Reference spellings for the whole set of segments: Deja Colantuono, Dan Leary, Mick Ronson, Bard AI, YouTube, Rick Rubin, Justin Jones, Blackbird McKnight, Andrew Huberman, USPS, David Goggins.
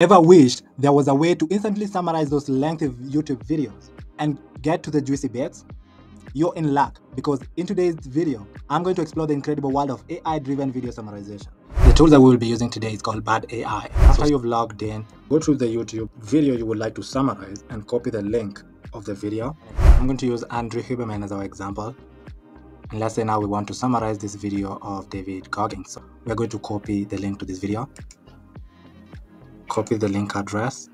Ever wished there was a way to instantly summarize those lengthy YouTube videos and get to the juicy bits? You're in luck, because in today's video, I'm going to explore the incredible world of AI-driven video summarization. The tool that we will be using today is called Bard AI. After you've logged in, go to the YouTube video you would like to summarize and copy the link of the video. I'm going to use Andrew Huberman as our example. And let's say now we want to summarize this video of David Goggins. So we're going to copy the link to this video, copy the link address,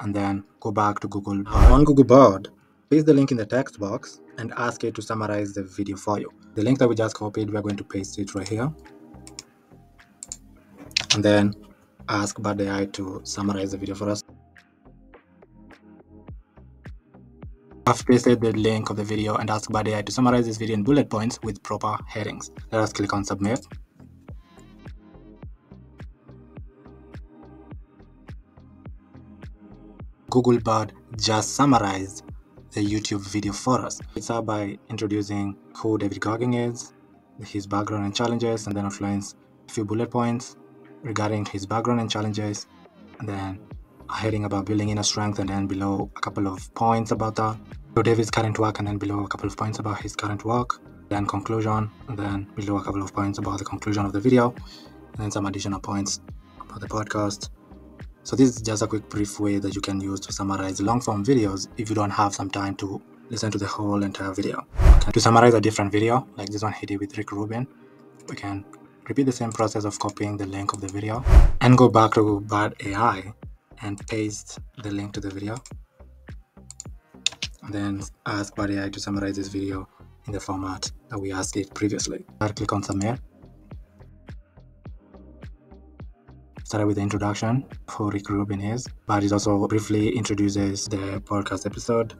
and then go back to Google Bard. On Google Bard, paste the link in the text box and ask it to summarize the video for you. The link that we just copied, we're going to paste it right here. And then ask Bard AI to summarize the video for us. I've pasted the link of the video and asked Bard AI to summarize this video in bullet points with proper headings. Let us click on Submit. Google Bard just summarized the YouTube video for us. It started by introducing who David Goggins is, his background and challenges, and then outlines a few bullet points regarding his background and challenges, and then a heading about building inner strength, and then below a couple of points about that. So David's current work, and then below a couple of points about his current work, then conclusion, and then below a couple of points about the conclusion of the video, and then some additional points about the podcast. So this is just a quick brief way that you can use to summarize long-form videos if you don't have some time to listen to the whole entire video. Okay. To summarize a different video, like this one he did with Rick Rubin, we can repeat the same process of copying the link of the video and go back to Bard AI and paste the link to the video. And then ask Bard AI to summarize this video in the format that we asked it previously. I'll click on Submit. Started with the introduction of who Rick Rubin is, but it also briefly introduces the podcast episode,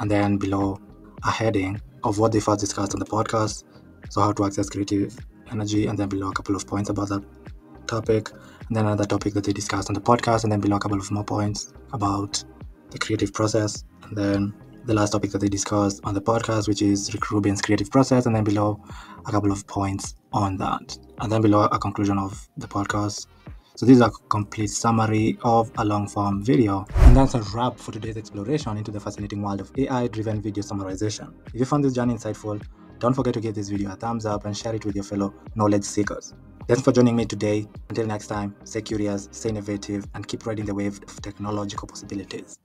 and then below a heading of what they first discussed on the podcast, so how to access creative energy, and then below a couple of points about that topic, and then another topic that they discussed on the podcast, and then below a couple of more points about the creative process, and then the last topic that they discussed on the podcast, which is Rick Rubin's creative process, and then below a couple of points on that, and then below a conclusion of the podcast. So this is a complete summary of a long-form video. And that's a wrap for today's exploration into the fascinating world of AI-driven video summarization. If you found this journey insightful, don't forget to give this video a thumbs up and share it with your fellow knowledge seekers. Thanks for joining me today. Until next time, stay curious, stay innovative, and keep riding the wave of technological possibilities.